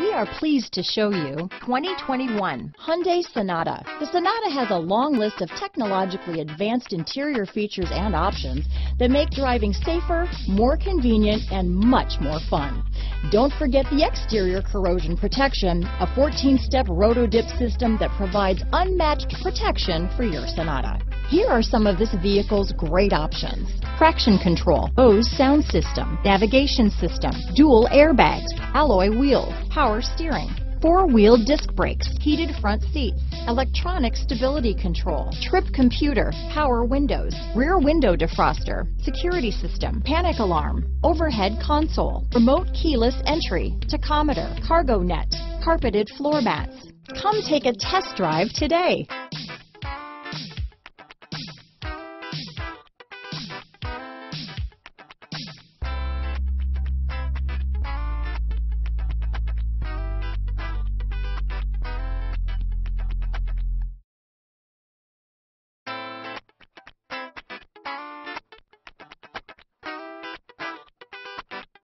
We are pleased to show you 2021 Hyundai Sonata. The Sonata has a long list of technologically advanced interior features and options that make driving safer, more convenient, and much more fun. Don't forget the exterior corrosion protection, a 14-step Rotodip system that provides unmatched protection for your Sonata. Here are some of this vehicle's great options: traction control, Bose sound system, navigation system, dual airbags, alloy wheels, power steering, four-wheel disc brakes, heated front seats, electronic stability control, trip computer, power windows, rear window defroster, security system, panic alarm, overhead console, remote keyless entry, tachometer, cargo net, carpeted floor mats. Come take a test drive today.